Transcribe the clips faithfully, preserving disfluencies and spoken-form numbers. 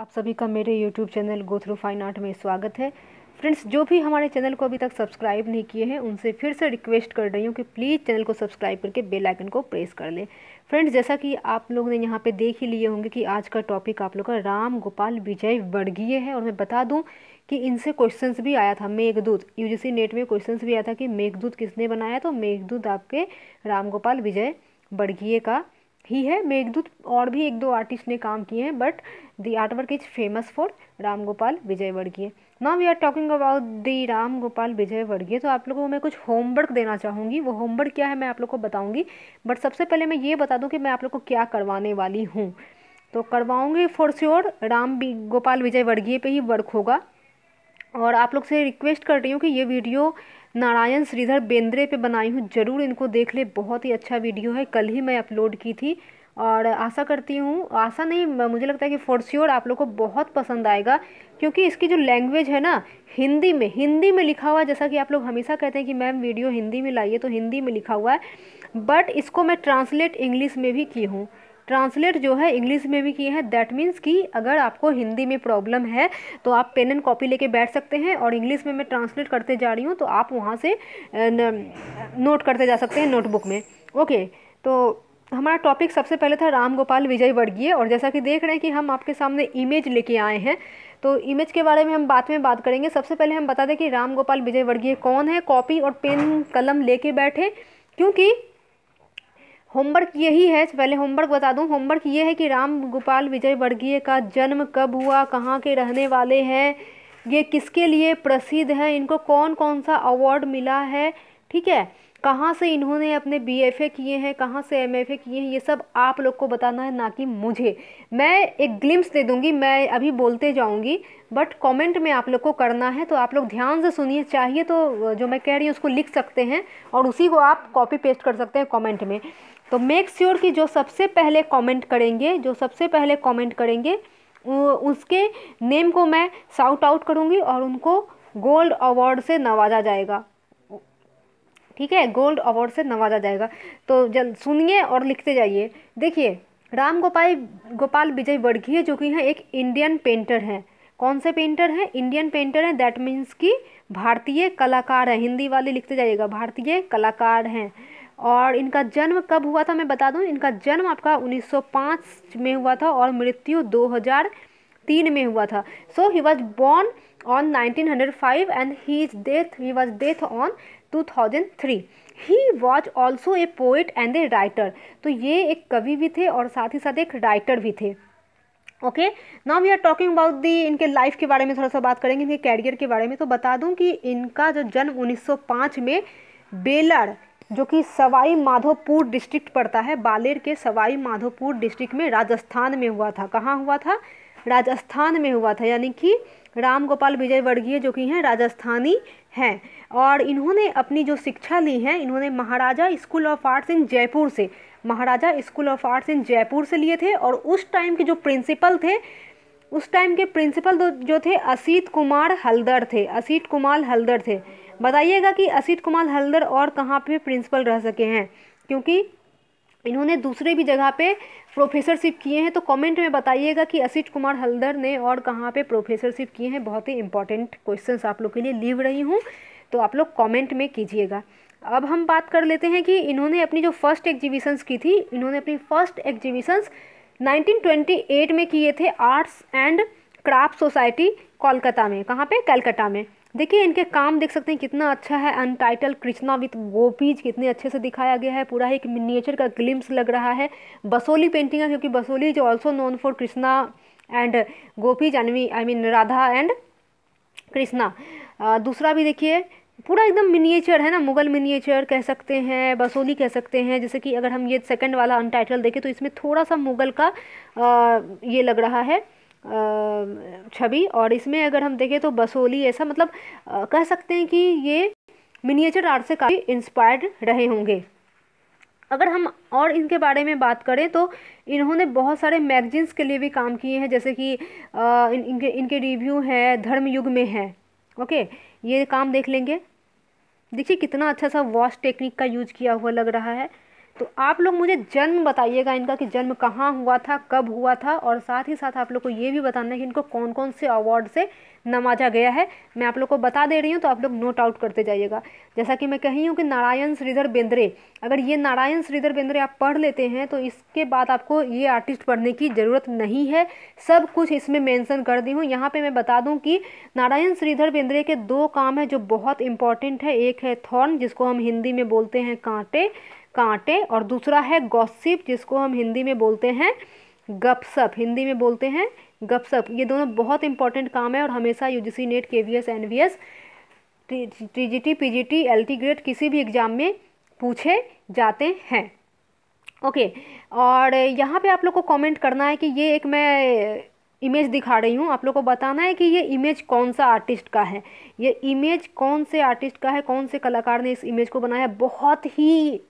आप सभी का मेरे YouTube channel go through fine art में स्वागत है। फ्रेंड्स, जो भी हमारे चैनल को अभी तक सब्सक्राइब नहीं किए हैं उनसे फिर से रिक्वेस्ट कर रही हूँ कि प्लीज़ चैनल को सब्सक्राइब करके बेल आइकन को प्रेस कर लें। फ्रेंड्स, जैसा कि आप लोग ने यहाँ पे देख ही लिए होंगे कि आज का टॉपिक आप लोग का राम गोपाल विजयवर्गीय है। और मैं बता दूँ कि इनसे क्वेश्चंस भी आया था, मेघदूत यूजीसी नेट में क्वेश्चंस भी आया था कि मेघदूत किसने बनाया। तो मेघदूत आपके राम गोपाल विजयवर्गीय का ही है। मेघदूत और भी एक दो आर्टिस्ट ने काम किए हैं, but the art work is famous for Ram Gopal Vijayvargiya. Now we are talking about the Ram Gopal Vijayvargiya. तो आप लोगों को मैं कुछ होमवर्क देना चाहूँगी। वो होमवर्क क्या है मैं आप लोग को बताऊँगी, बट सबसे पहले मैं ये बता दूँ कि मैं आप लोग को क्या करवाने वाली हूँ। तो करवाऊँगी फॉर श्योर, राम गोपाल विजयवर्गीय पर ही वर्क होगा। और आप लोग से रिक्वेस्ट कर रही हूँ कि ये वीडियो नारायण श्रीधर बेंद्रे पे बनाई हूँ, ज़रूर इनको देख ले, बहुत ही अच्छा वीडियो है। कल ही मैं अपलोड की थी और आशा करती हूँ, आशा नहीं मुझे लगता है कि फॉर श्योर आप लोग को बहुत पसंद आएगा, क्योंकि इसकी जो लैंग्वेज है ना, हिंदी में हिंदी में लिखा हुआ है। जैसा कि आप लोग हमेशा कहते हैं कि मैम वीडियो हिंदी में लाइए, तो हिंदी में लिखा हुआ है, बट इसको मैं ट्रांसलेट इंग्लिश में भी की हूँ। ट्रांसलेट जो है इंग्लिश में भी किए हैं। दैट मीन्स कि अगर आपको हिंदी में प्रॉब्लम है तो आप पेन एंड कॉपी लेके बैठ सकते हैं, और इंग्लिश में मैं ट्रांसलेट करते जा रही हूँ, तो आप वहाँ से नोट करते जा सकते हैं नोटबुक में। ओके, तो हमारा टॉपिक सबसे पहले था राम गोपाल विजयवर्गीय। और जैसा कि देख रहे हैं कि हम आपके सामने इमेज लेके आए हैं, तो इमेज के बारे में हम बाद में बात करेंगे। सबसे पहले हम बता दें कि राम गोपाल विजयवर्गीय कौन है। कॉपी और पेन कलम लेके बैठे, क्योंकि होमवर्क यही है। पहले होमवर्क बता दूं, होमवर्क ये है कि राम गोपाल विजयवर्गीय का जन्म कब हुआ, कहाँ के रहने वाले हैं, ये किसके लिए प्रसिद्ध हैं, इनको कौन कौन सा अवार्ड मिला है, ठीक है, कहाँ से इन्होंने अपने बीएफए किए हैं, कहाँ से एमएफए किए हैं, ये सब आप लोग को बताना है, ना कि मुझे। मैं एक ग्लिम्स दे दूँगी, मैं अभी बोलते जाऊँगी, बट कमेंट में आप लोग को करना है। तो आप लोग ध्यान से सुनिए, चाहिए तो जो मैं कह रही हूँ उसको लिख सकते हैं और उसी को आप कॉपी पेस्ट कर सकते हैं कमेंट में। तो मेक श्योर कि जो सबसे पहले कमेंट करेंगे जो सबसे पहले कमेंट करेंगे उसके नेम को मैं साउट आउट करूँगी और उनको गोल्ड अवार्ड से नवाजा जाएगा, ठीक है, गोल्ड अवार्ड से नवाजा जाएगा। तो जल्द सुनिए और लिखते जाइए। देखिए, राम गोपाल गोपाल विजयवर्गीय जो कि हैं एक इंडियन पेंटर हैं। कौन से पेंटर हैं? इंडियन पेंटर हैं। दैट मीन्स कि भारतीय कलाकार हैं। हिंदी वाले लिखते जाइएगा, भारतीय कलाकार हैं। और इनका जन्म कब हुआ था मैं बता दूं, इनका जन्म आपका उन्नीस सौ पाँच में हुआ था और मृत्यु दो हज़ार तीन में हुआ था। So he was born on nineteen hundred five and his death he was death on two thousand three. He was also a poet and a writer. तो ये एक कवि भी थे और साथ ही साथ एक राइटर भी थे। Okay, now we are talking about the इनके लाइफ के बारे में थोड़ा सा बात करेंगे, इनके कैरियर के बारे में। तो बता दूं कि इनका जो जन्म उन्नीस सौ पाँच में बेलड़, जो कि सवाई माधोपुर डिस्ट्रिक्ट पड़ता है, बालेर के सवाई माधोपुर डिस्ट्रिक्ट में राजस्थान में हुआ था। कहाँ हुआ था? राजस्थान में हुआ था। यानी कि राम गोपाल विजयवर्गीय जो कि हैं राजस्थानी हैं। और इन्होंने अपनी जो शिक्षा ली है, इन्होंने Maharaja school of arts in Jaipur से Maharaja school of arts in Jaipur से लिए थे। और उस टाइम के जो प्रिंसिपल थे, उस टाइम के प्रिंसिपल जो थे असित कुमार हलदर थे असित कुमार हलदर थे बताइएगा कि असित कुमार हलदर और कहाँ पे प्रिंसिपल रह सके हैं, क्योंकि इन्होंने दूसरे भी जगह पे प्रोफेसरशिप किए हैं। तो कमेंट में बताइएगा कि असित कुमार हलदर ने और कहाँ पे प्रोफेसरशिप किए हैं। बहुत ही इंपॉर्टेंट क्वेश्चंस आप लोग के लिए लीव रही हूँ, तो आप लोग कमेंट में कीजिएगा। अब हम बात कर लेते हैं कि इन्होंने अपनी जो फर्स्ट एग्जीबिशंस की थी, इन्होंने अपनी first exhibitions nineteen twenty eight में किए थे arts and craft society Kolkata में। कहाँ पे? कलकत्ता में। देखिए इनके काम देख सकते हैं कितना अच्छा है। अनटाइटल कृष्णा विद गोपीज कितने अच्छे से दिखाया गया है, पूरा एक मिनिएचर का ग्लिम्स लग रहा है। बसोली पेंटिंग है, क्योंकि Basohli is also known for Krishna and gopis, I mean Radha and Krishna. दूसरा भी देखिए, पूरा एकदम मिनिएचर है ना, मुगल मिनिएचर कह सकते हैं, बसोली कह सकते हैं। जैसे कि अगर हम ये सेकंड वाला अनटाइटल देखें तो इसमें थोड़ा सा मुगल का आ, ये लग रहा है छवि, और इसमें अगर हम देखें तो बसोली ऐसा, मतलब आ, कह सकते हैं कि ये मिनिएचर आर्ट से काफ़ी इंस्पायर्ड रहे होंगे। अगर हम और इनके बारे में बात करें तो इन्होंने बहुत सारे मैगजीन्स के लिए भी काम किए हैं, जैसे कि आ, इन, इनके इनके रिव्यू है धर्मयुग में है। ओके, ये काम देख लेंगे। देखिए कितना अच्छा सा वॉश टेक्निक का यूज किया हुआ लग रहा है। तो आप लोग मुझे जन्म बताइएगा इनका कि जन्म कहाँ हुआ था, कब हुआ था, और साथ ही साथ आप लोग को ये भी बताना है कि इनको कौन कौन से अवार्ड से नवाजा गया है। मैं आप लोग को बता दे रही हूँ तो आप लोग नोट आउट करते जाइएगा। जैसा कि मैं कही हूँ कि नारायण श्रीधर बेंद्रे, अगर ये नारायण श्रीधर बेंद्रे आप पढ़ लेते हैं तो इसके बाद आपको ये आर्टिस्ट पढ़ने की ज़रूरत नहीं है, सब कुछ इसमें मेंशन कर दी हूँ। यहाँ पे मैं बता दूँ कि नारायण श्रीधर बेंद्रे के दो काम हैं जो बहुत इंपॉर्टेंट है। एक है थॉर्न, जिसको हम हिंदी में बोलते हैं कांटे कांटे और दूसरा है गॉसिप, जिसको हम हिंदी में बोलते हैं गपशप हिंदी में बोलते हैं गपशप। ये दोनों बहुत इंपॉर्टेंट काम है और हमेशा UGC NET, KVS, NVS, TGT, PGT, LT grade किसी भी एग्जाम में पूछे जाते हैं। ओके, और यहाँ पे आप लोग को कमेंट करना है कि ये एक मैं इमेज दिखा रही हूँ, आप लोग को बताना है कि ये इमेज कौन सा आर्टिस्ट का है, ये इमेज कौन से आर्टिस्ट का है, कौन से कलाकार ने इस इमेज को बनाया है। बहुत ही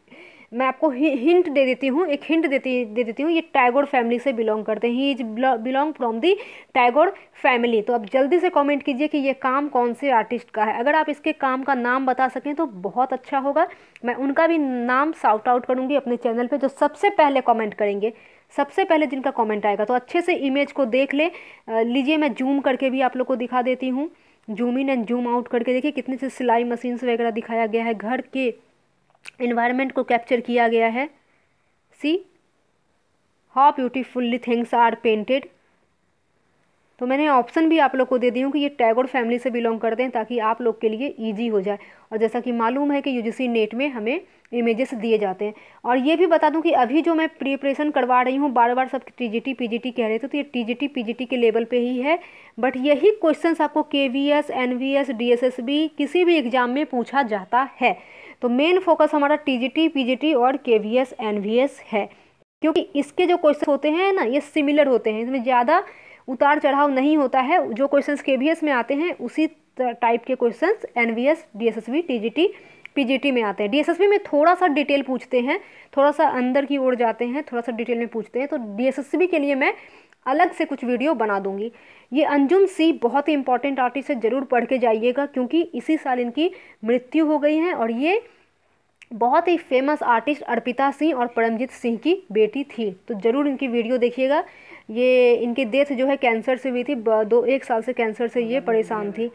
मैं आपको हिंट दे देती हूँ, एक हिंट देती दे देती हूँ, ये टैगोर फैमिली से बिलोंग करते हैं। He is belong from the Tagore family. तो अब जल्दी से कमेंट कीजिए कि ये काम कौन से आर्टिस्ट का है। अगर आप इसके काम का नाम बता सकें तो बहुत अच्छा होगा, मैं उनका भी नाम शाउट आउट करूँगी अपने चैनल पे, जो सबसे पहले कमेंट करेंगे, सबसे पहले जिनका कमेंट आएगा। तो अच्छे से इमेज को देख ले लीजिए, मैं जूम करके भी आप लोग को दिखा देती हूँ। Zoom in and zoom out करके देखिए कितने से सिलाई मशीन्स वगैरह दिखाया गया है, घर के एनवायरनमेंट को कैप्चर किया गया है। See how beautifully things are painted. तो मैंने ऑप्शन भी आप लोग को दे दी हूँ कि ये टैगोर फैमिली से बिलोंग करते हैं ताकि आप लोग के लिए इजी हो जाए। और जैसा कि मालूम है कि यूजीसी नेट में हमें इमेजेस दिए जाते हैं। और ये भी बता दूं कि अभी जो मैं प्रिपरेशन करवा रही हूँ, बार बार सब टीजीटी पीजीटी कह रहे थे, तो ये टीजीटी पीजीटी के लेवल पे ही है, बट यही क्वेश्चंस आपको केवीएस, एनवीएस, डीएसएसबी किसी भी एग्जाम में पूछा जाता है। तो मेन फोकस हमारा टीजीटी, पीजीटी और केवीएस, एनवीएस है, क्योंकि इसके जो क्वेश्चन होते हैं ना ये सिमिलर होते हैं, इसमें ज़्यादा उतार चढ़ाव नहीं होता है। जो क्वेश्चंस केवीएस में आते हैं उसी टाइप के questions NVS, DSSB, TGT, PGT में आते हैं। डीएसएसबी में थोड़ा सा डिटेल पूछते हैं, थोड़ा सा अंदर की ओर जाते हैं, थोड़ा सा डिटेल में पूछते हैं। तो डीएसएसबी के लिए मैं अलग से कुछ वीडियो बना दूंगी। ये अंजुम सिंह बहुत ही इंपॉर्टेंट आर्टिस्ट है, ज़रूर पढ़ के जाइएगा, क्योंकि इसी साल इनकी मृत्यु हो गई है। और ये बहुत ही फेमस आर्टिस्ट अर्पिता सिंह और परमजीत सिंह की बेटी थी, तो ज़रूर इनकी वीडियो देखिएगा। ये इनकी डेथ जो है कैंसर से हुई थी, दो एक साल से कैंसर से ये परेशान थी।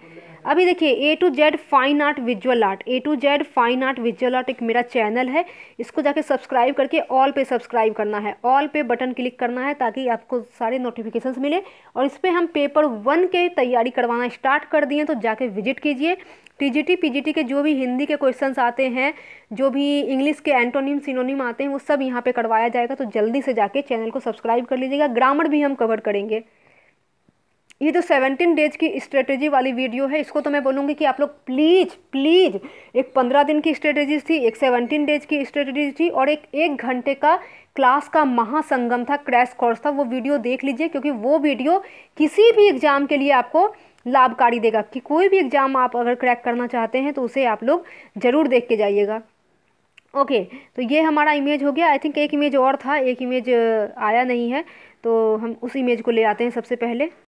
अभी देखिए A to Z fine art visual art, A to Z fine art visual art एक मेरा चैनल है, इसको जाके सब्सक्राइब करके ऑल पे सब्सक्राइब करना है, ऑल पे बटन क्लिक करना है ताकि आपको सारे नोटिफिकेशंस मिले। और इस पर हम पेपर वन के तैयारी करवाना स्टार्ट कर दिए, तो जाके विजिट कीजिए। टीजीटी पीजीटी के जो भी हिंदी के क्वेश्चंस आते हैं, जो भी इंग्लिश के एंटोनिम सिनोनिम आते हैं, वो सब यहाँ पे करवाया जाएगा। तो जल्दी से जाके चैनल को सब्सक्राइब कर लीजिएगा। ग्रामर भी हम कवर करेंगे। ये जो सेवनटीन डेज की स्ट्रेटेजी वाली वीडियो है, इसको तो मैं बोलूँगी कि आप लोग प्लीज़ प्लीज़, एक पंद्रह दिन की स्ट्रेटेजीज थी, एक सेवनटीन डेज की स्ट्रेटेजीज थी और एक एक घंटे का क्लास का महासंगम था, क्रैश कोर्स था, वो वीडियो देख लीजिए, क्योंकि वो वीडियो किसी भी एग्ज़ाम के लिए आपको लाभकारी देगा कि कोई भी एग्ज़ाम आप अगर क्रैक करना चाहते हैं तो उसे आप लोग ज़रूर देख के जाइएगा। ओके, तो ये हमारा इमेज हो गया। आई थिंक एक इमेज और था, एक इमेज आया नहीं है, तो हम उस इमेज को ले आते हैं सबसे पहले।